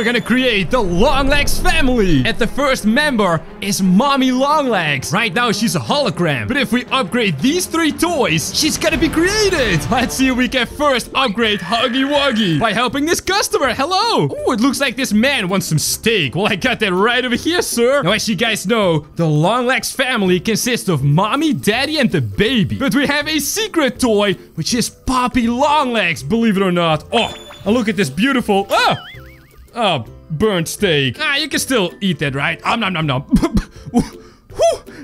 we're gonna create the Long Legs family. And the first member is Mommy Long Legs. Right now, she's a hologram. But if we upgrade these three toys, she's gonna be created. Let's see if we can first upgrade Huggy Wuggy by helping this customer. Hello. Oh, it looks like this man wants some steak. Well, I got that right over here, sir. Now, as you guys know, the Long Legs family consists of Mommy, Daddy, and the baby. But we have a secret toy, which is Poppy Long Legs, believe it or not. Oh, and look at this beautiful... Ah! Oh, burnt steak. Ah, you can still eat that, right? Nom, nom, nom.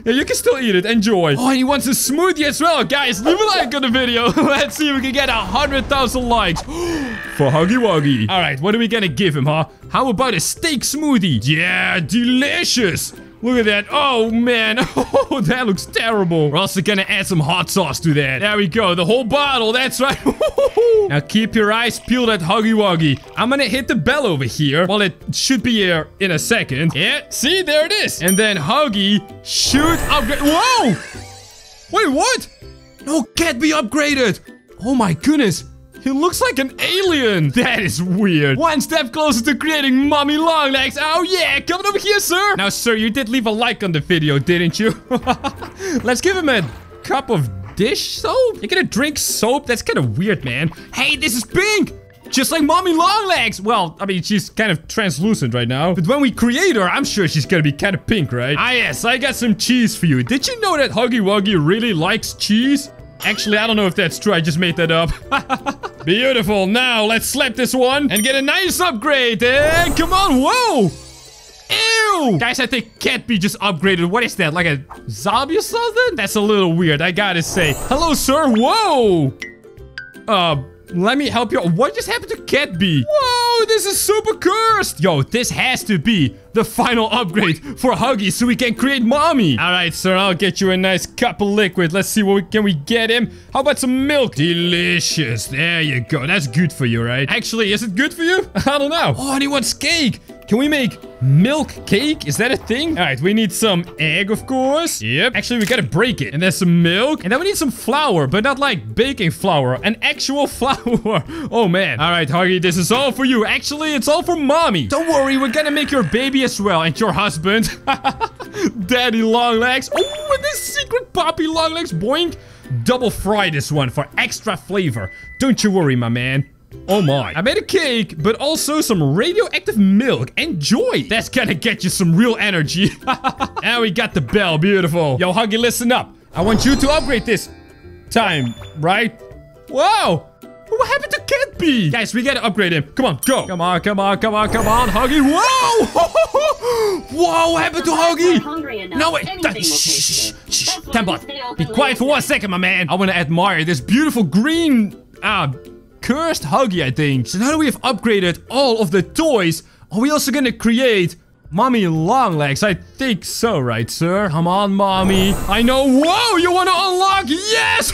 Yeah, you can still eat it. Enjoy. Oh, and he wants a smoothie as well. Guys, leave a like on the video. Let's see if we can get 100,000 likes for Huggy Wuggy. All right, what are we gonna give him, huh? How about a steak smoothie? Yeah, delicious. Look at that. Oh, man. Oh, that looks terrible. We're also gonna add some hot sauce to that. There we go. The whole bottle. That's right. Now, keep your eyes peeled at Huggy Wuggy. I'm gonna hit the bell over here. Well, it should be here in a second. Yeah, see? There it is. And then Huggy should upgrade. Whoa! Wait, what? No, can't be upgraded. Oh, my goodness. He looks like an alien. That is weird. One step closer to creating Mommy Long Legs. Oh, yeah. Come over here, sir. Now, sir, you did leave a like on the video, didn't you? Let's give him a cup of dish soap. You're gonna drink soap? That's kind of weird, man. Hey, this is pink. Just like Mommy Long Legs. Well, I mean, she's kind of translucent right now. But when we create her, I'm sure she's gonna be kind of pink, right? Ah, yes. I got some cheese for you. Did you know that Huggy Wuggy really likes cheese? Actually, I don't know if that's true. I just made that up. Beautiful. Now, let's slap this one and get a nice upgrade. And come on. Whoa. Ew. Guys, I think can't be just upgraded. What is that? Like a zombie or something? That's a little weird. I gotta say. Hello, sir. Whoa. Let me help you. What just happened to Catbee? Whoa, this is super cursed. Yo, this has to be the final upgrade for Huggy so we can create Mommy. All right, sir, I'll get you a nice cup of liquid. Let's see, can we get him? How about some milk? Delicious. There you go. That's good for you, right? Actually, is it good for you? I don't know. Oh, and he wants cake. Can we make milk cake? Is that a thing? All right, we need some egg, of course. Yep. Actually, we gotta break it. And there's some milk. And then we need some flour, but not like baking flour. An actual flour. Oh, man. All right, Huggy, this is all for you. Actually, it's all for Mommy. Don't worry, we're gonna make your baby as well. And your husband. Daddy Long Legs. Oh, and this secret Poppy Long Legs. Boink. Double fry this one for extra flavor. Don't you worry, my man. Oh my. I made a cake, but also some radioactive milk. Enjoy. That's gonna get you some real energy. And we got the bell. Beautiful. Yo, Huggy, listen up. I want you to upgrade this time, right? Wow. What happened to Catbee? Guys, we gotta upgrade him. Come on, go. Come on, come on, come on, come on, Huggy. Whoa. Whoa, what happened to Huggy? No, wait. Shh, shh. Stambot, be quiet for 1 second, my man. I wanna admire this beautiful green... cursed Huggy, I think. So now that we have upgraded all of the toys, are we also gonna create Mommy Long Legs? I think so, right, sir? Come on, Mommy. I know. Whoa, you wanna unlock? Yes!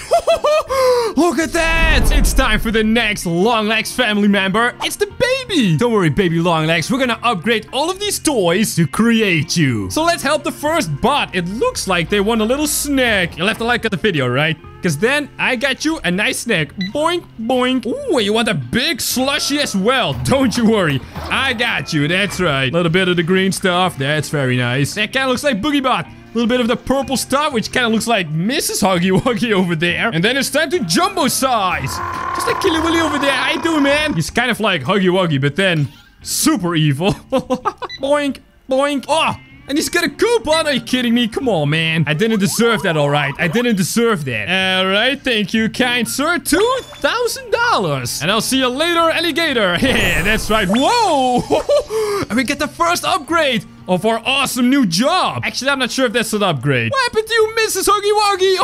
Look at that! It's time for the next Long Legs family member. It's the baby. Don't worry, Baby Long Legs. We're gonna upgrade all of these toys to create you. So let's help the first bot. It looks like they want a little snack. You left a like on the video, right? Because then I got you a nice snack. Boink, boink. Ooh, you want a big slushy as well. Don't you worry. I got you. That's right. A little bit of the green stuff. That's very nice. That kind of looks like Boogie Bot. A little bit of the purple stuff, which kind of looks like Mrs. Huggy Wuggy over there. And then it's time to jumbo size. Just like Killy Willy over there. How you doing, man? He's kind of like Huggy Wuggy, but then super evil. Boink, boink. Oh! And he's got a coupon? Are you kidding me? Come on, man. I didn't deserve that, all right. I didn't deserve that. All right, thank you, kind sir. $2,000. And I'll see you later, alligator. Yeah, that's right. Whoa! And we get the first upgrade of our awesome new job. Actually, I'm not sure if that's an upgrade. What happened to you, Mrs. Huggy Wuggy?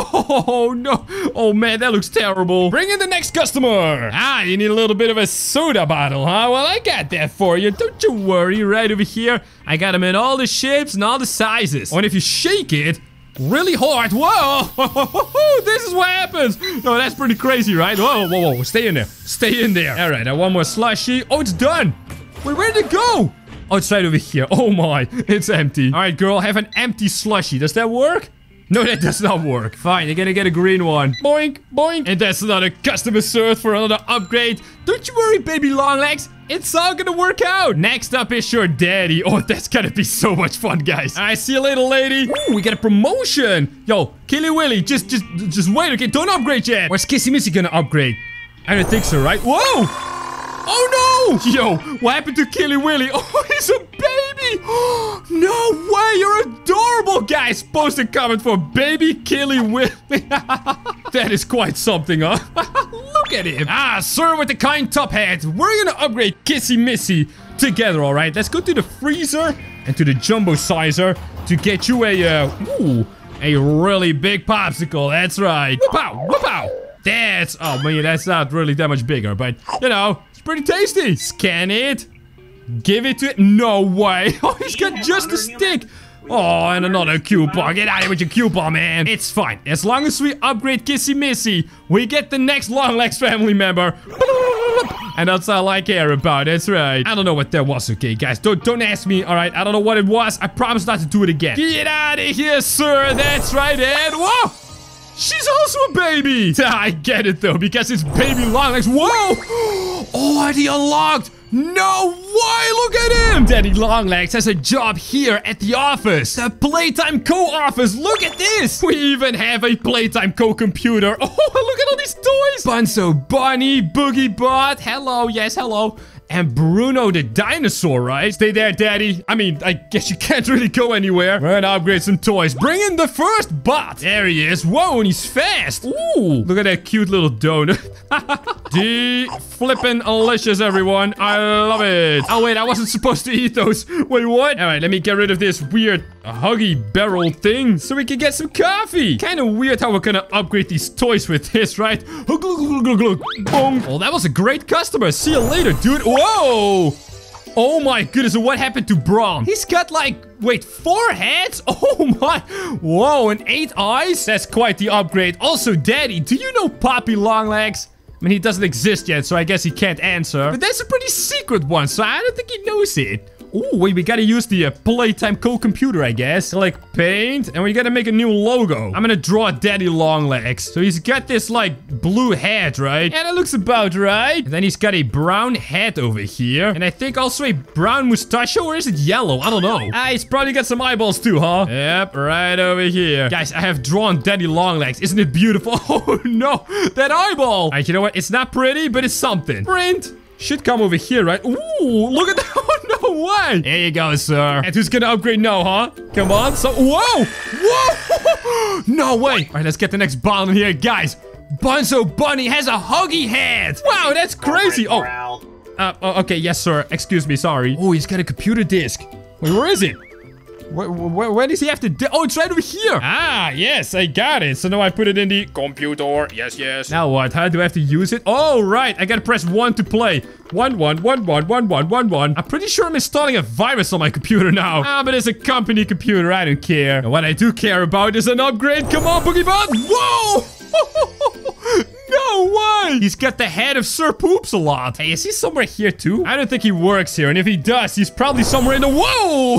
Oh, no. Oh, man, that looks terrible. Bring in the next customer. Ah, you need a little bit of a soda bottle, huh? Well, I got that for you. Don't you worry. Right over here, I got them in all the shapes and all the sizes. Oh, and if you shake it really hard. Whoa! This is what happens. No, that's pretty crazy, right? Whoa, whoa, whoa. Stay in there. Stay in there. All right, now one more slushy. Oh, it's done. Wait, where did it go? Oh, it's right over here. Oh, my. It's empty. All right, girl. Have an empty slushie. Does that work? No, that does not work. Fine, you're gonna get a green one. Boink, boink. And that's another customer service for another upgrade. Don't you worry, Baby Long Legs. It's all gonna work out. Next up is your daddy. Oh, that's gonna be so much fun, guys. All right, see you later, lady. Ooh, we got a promotion. Yo, Killy Willy, just wait, okay? Don't upgrade yet. Where's Kissy Missy gonna upgrade? I don't think so, right? Whoa! Oh, no! Yo, what happened to Killy Willy? Oh, he's a baby! No way! You're adorable, guys! Post a comment for Baby Killy Willy. That is quite something, huh? Look at him! Ah, sir with the kind top hat. We're gonna upgrade Kissy Missy together, all right? Let's go to the freezer and to the jumbo sizer to get you a really big popsicle. That's right. Whoop-ow! Whoop-ow! That's, oh man, that's not really that much bigger, but you know, it's pretty tasty. Scan it, give it to it. No way. Oh, he's got just a stick. Oh, and another coupon. Get out of here with your coupon, man. It's fine. As long as we upgrade Kissy Missy, we get the next Long Legs family member. And that's all I care about. That's right. I don't know what that was, okay, guys? Don't ask me, all right? I don't know what it was. I promise not to do it again. Get out of here, sir. That's right, and whoa! She's also a baby. I get it, though, because it's Baby Long Legs. Whoa. Oh, already unlocked. No way. Look at him. Daddy Long Legs has a job here at the office. The Playtime Co. office. Look at this. We even have a Playtime Co. computer. Oh, look at all these toys. Bunzo Bunny, Boogie Bot. Hello. Yes, hello. And Bruno the Dinosaur, right? Stay there, Daddy. I mean, I guess you can't really go anywhere. We're gonna upgrade some toys. Bring in the first bot. There he is. Whoa, and he's fast. Ooh, look at that cute little donut. The flippin' delicious, everyone. I love it. Oh, wait, I wasn't supposed to eat those. Wait, what? All right, let me get rid of this weird Huggy barrel thing so we can get some coffee. Kind of weird how we're gonna upgrade these toys with this, right? Boom. Well, that was a great customer. See you later, dude. Whoa! Oh my goodness, what happened to Braun? He's got like, wait, 4 heads? Oh my, whoa, and 8 eyes? That's quite the upgrade. Also, Daddy, do you know Poppy Long Legs? I mean, he doesn't exist yet, so I guess he can't answer. But that's a pretty secret one, so I don't think he knows it. Oh, wait, we gotta use the Playtime Co. computer, I guess. Select paint, and we gotta make a new logo. I'm gonna draw Daddy Long Legs. So he's got this, like, blue hat, right? And it looks about right. And then he's got a brown hat over here. And I think also a brown mustachio, or is it yellow? I don't know. Ah, he's probably got some eyeballs too, huh? Yep, right over here. Guys, I have drawn Daddy Long Legs. Isn't it beautiful? Oh, no, that eyeball. All right, you know what? It's not pretty, but it's something. Print. Should come over here, right? Ooh, look at that. Oh, no way. There you go, sir. And who's gonna upgrade now, huh? Come on. So, whoa. Whoa. No way. All right, let's get the next bottle in here, guys. Bunzo Bunny has a Huggy head. Wow, that's crazy. Oh, okay. Yes, sir. Excuse me. Sorry. Oh, he's got a computer disk. Wait, where is it? Where does he have to... Oh, it's right over here. Ah, yes, I got it. So now I put it in the computer. Yes, yes. Now what? How do I have to use it? Oh, right. I gotta press 1 to play. 1, 1, 1, 1, 1, 1, 1. I'm pretty sure I'm installing a virus on my computer now. Ah, but it's a company computer. I don't care. And what I do care about is an upgrade. Come on, Boogie Bot. Whoa! No way! He's got the head of Sir Poops a Lot. Hey, is he somewhere here too? I don't think he works here. And if he does, he's probably somewhere in the... Whoa!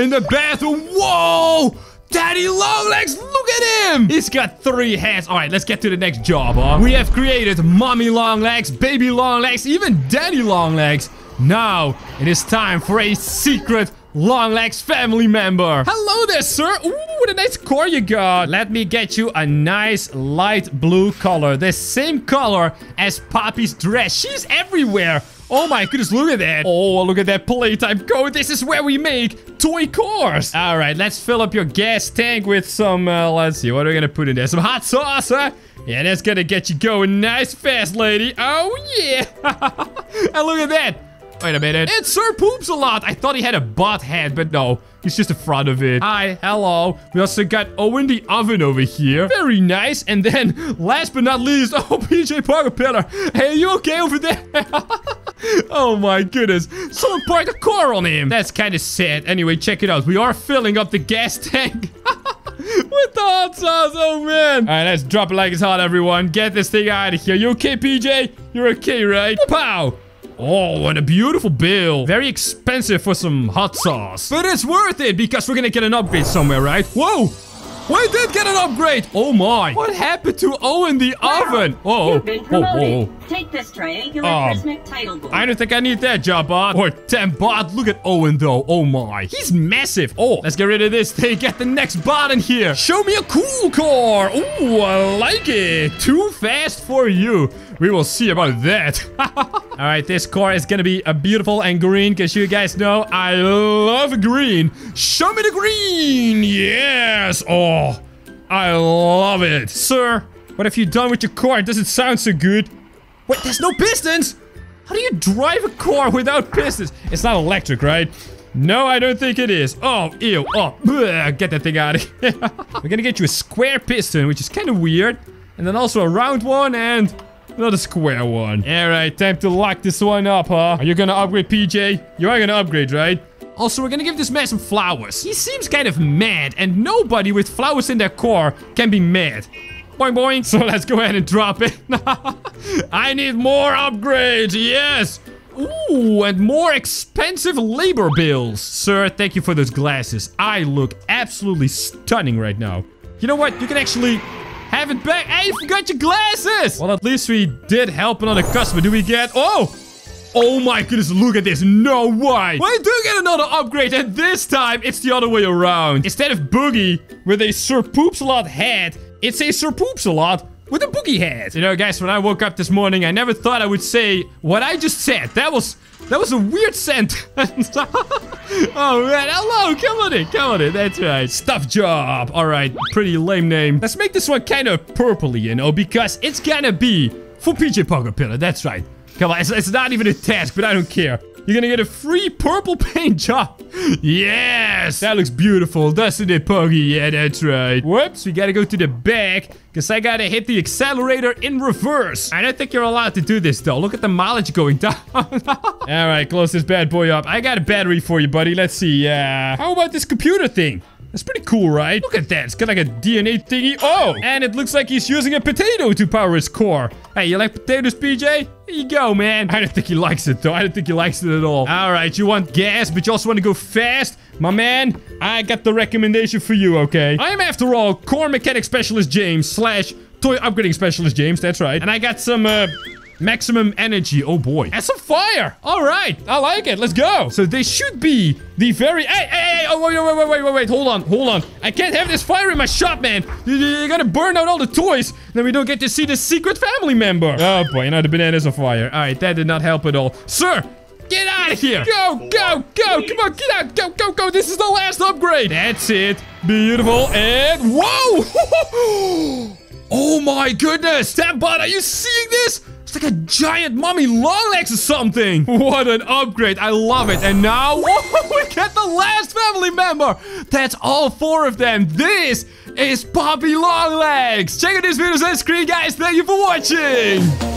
In the bathroom. Whoa! Daddy Long Legs, look at him! He's got 3 hands. All right, let's get to the next job, huh? We have created Mommy Long Legs, Baby Long Legs, even Daddy Long Legs. Now, it is time for a secret Long Legs family member. Hello there, sir. Ooh, what a nice core you got. Let me get you a nice light blue color. The same color as Poppy's dress. She's everywhere. Oh my goodness, look at that. Oh, look at that Playtime Co. This is where we make toy cores. All right, let's fill up your gas tank with some, let's see, what are we gonna put in there? Some hot sauce, huh? Yeah, that's gonna get you going nice fast, lady. Oh, yeah. And look at that. Wait a minute. It's Sir Poops a Lot. I thought he had a bot head, but no. He's just in front of it. Hi. Hello. We also got Owen the Oven over here. Very nice. And then, last but not least, oh, PJ Pug A Pillar. Hey, are you okay over there? Oh, my goodness. Someone parked a car on him. That's kind of sad. Anyway, check it out. We are filling up the gas tank. With the hot sauce, oh man. All right, let's drop it like it's hot, everyone. Get this thing out of here. You okay, PJ? You're okay, right? Pow! Oh, what a beautiful bill. Very expensive for some hot sauce. But it's worth it because we're gonna get an upgrade somewhere, right? Whoa! We did get an upgrade! Oh my! What happened to Owen the Oven? Oh, you've been promoted. Take this triangular prismatic title board. I don't think I need that, Jabot. Or Tambot. Look at Owen though. Oh my. He's massive. Oh, let's get rid of this. They get the next bot in here. Show me a cool car. Ooh, I like it. Too fast for you. We will see about that. All right, this car is going to be beautiful and green because you guys know I love green. Show me the green. Yes. Oh, I love it. Sir, what have you done with your car? It doesn't sound so good. Wait, there's no pistons? How do you drive a car without pistons? It's not electric, right? No, I don't think it is. Oh, ew. Oh, bleh, get that thing out of here. We're going to get you a square piston, which is kind of weird. And then also a round one and... not a square one. All right, time to lock this one up, huh? Are you gonna upgrade, PJ? You are gonna upgrade, right? Also, we're gonna give this man some flowers. He seems kind of mad, and nobody with flowers in their car can be mad. Boing, boing. So let's go ahead and drop it. I need more upgrades, yes. Ooh, and more expensive labor bills. Sir, thank you for those glasses. I look absolutely stunning right now. You know what? You can actually... have it back. Hey, you forgot your glasses. Well, at least we did help another customer. Do we get... oh! Oh my goodness, look at this. No way. We do get another upgrade, and this time it's the other way around. Instead of Boogie with a Sir Poops a Lot head, it's a Sir Poops a Lot with a Boogie head. You know, guys, when I woke up this morning, I never thought I would say what I just said. That was a weird sentence. Oh, man. Hello. Come on in. Come on in. That's right. Stuff job. All right. Pretty lame name. Let's make this one kind of purpley, you know, because it's gonna be for PJ Pug A Pillar. That's right. Come on. It's not even a task, but I don't care. You're gonna get a free purple paint job. Yes. That looks beautiful, doesn't it, Puggy? Yeah, that's right. Whoops. We gotta go to the back because I gotta hit the accelerator in reverse. I don't think you're allowed to do this, though. Look at the mileage going down. All right, close this bad boy up. I got a battery for you, buddy. Let's see. How about this computer thing? That's pretty cool, right? Look at that. It's got like a DNA thingy. Oh, and it looks like he's using a potato to power his core. Hey, you like potatoes, PJ? Here you go, man. I don't think he likes it, though. I don't think he likes it at all. All right, you want gas, but you also want to go fast? My man, I got the recommendation for you, okay? I am, after all, core mechanic specialist James / toy upgrading specialist James. That's right. And I got some... maximum energy. Oh, boy. And some fire. All right. I like it. Let's go. So they should be the very... hey, hey, hey. Oh, wait. Hold on. I can't have this fire in my shop, man. You're going to burn out all the toys. Then we don't get to see the secret family member. Oh, boy. Now the bananas are fire. All right. That did not help at all. Sir, get out of here. Go. Please. Come on. Get out. Go. This is the last upgrade. That's it. Beautiful. And... whoa. Oh, my goodness. Stamp Bot, are you seeing this? It's like a giant Mommy Long Legs or something. What an upgrade. I love it. And now, whoa, we get the last family member. That's all four of them. This is Poppy Long Legs. Check out this video's on screen, guys. Thank you for watching.